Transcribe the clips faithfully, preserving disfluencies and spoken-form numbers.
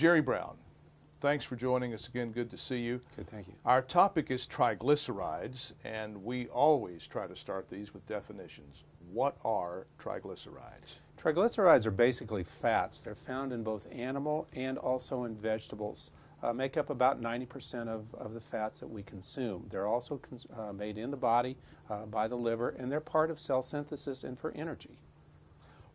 Jerry Brown, thanks for joining us again. Good to see you. Good, thank you. Our topic is triglycerides, and we always try to start these with definitions. What are triglycerides? Triglycerides are basically fats. They're found in both animal and also in vegetables. Uh, make up about ninety percent of, of the fats that we consume. They're also cons uh, made in the body uh, by the liver, and they're part of cell synthesis and for energy.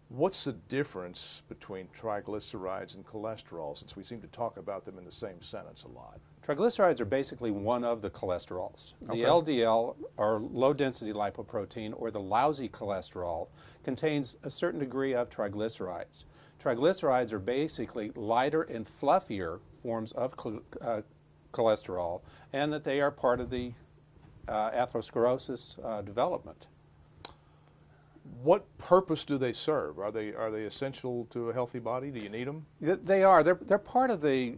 What's the difference between triglycerides and cholesterol, since we seem to talk about them in the same sentence a lot? Triglycerides are basically one of the cholesterols. Okay. The L D L, or low-density lipoprotein, or the lousy cholesterol, contains a certain degree of triglycerides. Triglycerides are basically lighter and fluffier forms of cl uh, cholesterol, and that they are part of the uh, atherosclerosis uh, development. What purpose do they serve? Are they are they essential to a healthy body? Do you need them? They are. They're they're part of the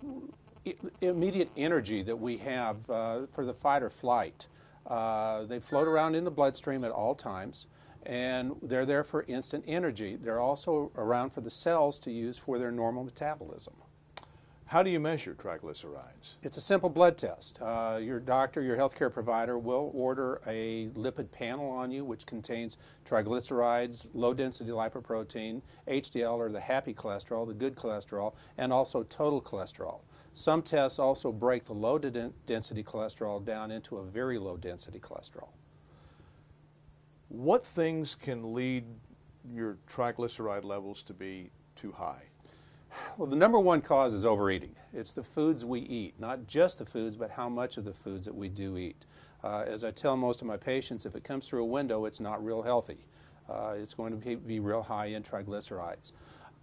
immediate energy that we have uh, for the fight or flight. Uh, they float around in the bloodstream at all times, and they're there for instant energy. They're also around for the cells to use for their normal metabolism. How do you measure triglycerides? It's a simple blood test. Uh, your doctor, your healthcare provider will order a lipid panel on you, which contains triglycerides, low-density lipoprotein, H D L, or the happy cholesterol, the good cholesterol, and also total cholesterol. Some tests also break the low-density cholesterol down into a very low-density cholesterol. What things can lead your triglyceride levels to be too high? Well, the number one cause is overeating. It's the foods we eat, not just the foods, but how much of the foods that we do eat. Uh, as I tell most of my patients, if it comes through a window, it's not real healthy. Uh, it's going to be real high in triglycerides.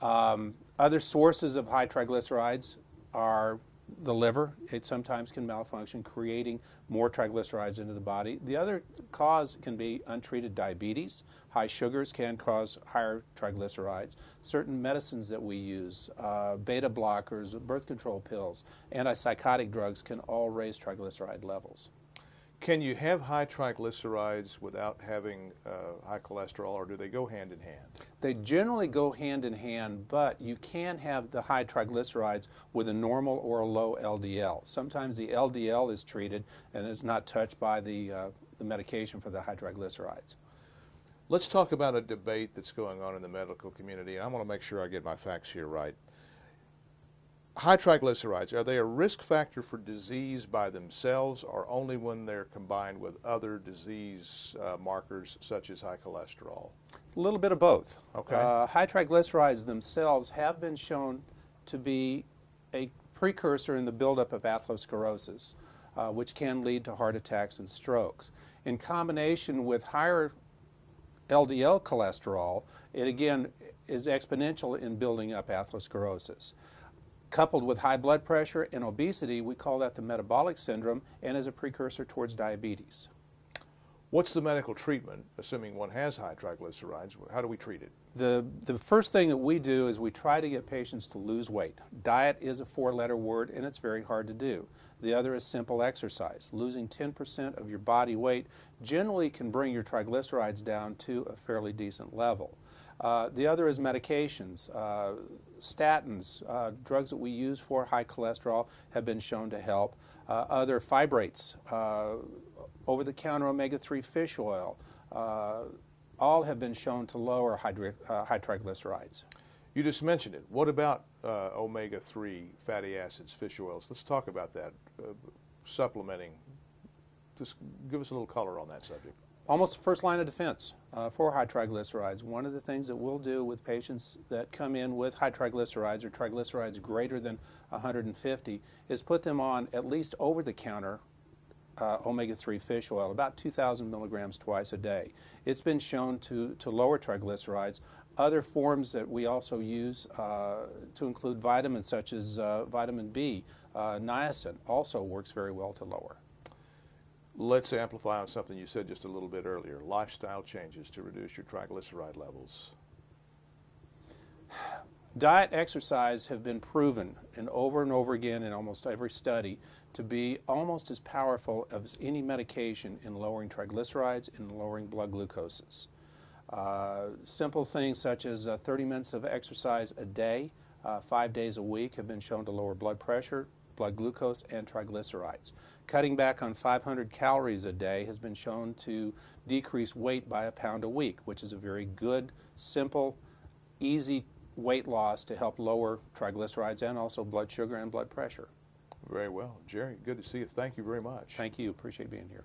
Um, other sources of high triglycerides are the liver. It sometimes can malfunction, creating more triglycerides into the body. The other cause can be untreated diabetes. High sugars can cause higher triglycerides. Certain medicines that we use, uh, beta blockers, birth control pills, antipsychotic drugs can all raise triglyceride levels. Can you have high triglycerides without having uh, high cholesterol, or do they go hand in hand? They generally go hand in hand, but you can have the high triglycerides with a normal or a low L D L. Sometimes the L D L is treated and it's not touched by the, uh, the medication for the high triglycerides. Let's talk about a debate that's going on in the medical community. I want to make sure I get my facts here right. High triglycerides, are they a risk factor for disease by themselves, or only when they're combined with other disease uh, markers such as high cholesterol? A little bit of both. Okay. Uh, high triglycerides themselves have been shown to be a precursor in the buildup of atherosclerosis, uh, which can lead to heart attacks and strokes. In combination with higher L D L cholesterol, it again is exponential in building up atherosclerosis. Coupled with high blood pressure and obesity, we call that the metabolic syndrome, and is a precursor towards diabetes. What's the medical treatment, assuming one has high triglycerides? How do we treat it? The, the first thing that we do is we try to get patients to lose weight. Diet is a four-letter word, and it's very hard to do. The other is simple exercise. Losing ten percent of your body weight generally can bring your triglycerides down to a fairly decent level. Uh, the other is medications. Uh, statins, uh, drugs that we use for high cholesterol, have been shown to help. Uh, other fibrates, uh, over-the-counter omega three fish oil, uh, all have been shown to lower high, uh, high triglycerides. You just mentioned it. What about uh, omega three fatty acids, fish oils? Let's talk about that. Uh, supplementing. Just give us a little color on that subject. Almost the first line of defense uh, for high triglycerides. One of the things that we'll do with patients that come in with high triglycerides or triglycerides greater than one hundred fifty is put them on at least over-the-counter uh, omega three fish oil, about two thousand milligrams twice a day. It's been shown to, to lower triglycerides. Other forms that we also use uh, to include vitamins such as uh, vitamin B, uh, niacin, also works very well to lower. Let's amplify on something you said just a little bit earlier. Lifestyle changes to reduce your triglyceride levels. Diet, exercise have been proven, and over and over again in almost every study, to be almost as powerful as any medication in lowering triglycerides and lowering blood glucoses. Uh, simple things such as uh, thirty minutes of exercise a day uh, five days a week have been shown to lower blood pressure, blood glucose, and triglycerides. Cutting back on five hundred calories a day has been shown to decrease weight by a pound a week, which is a very good, simple, easy weight loss to help lower triglycerides and also blood sugar and blood pressure. Very well. Jerry, good to see you. Thank you very much. Thank you. Appreciate being here.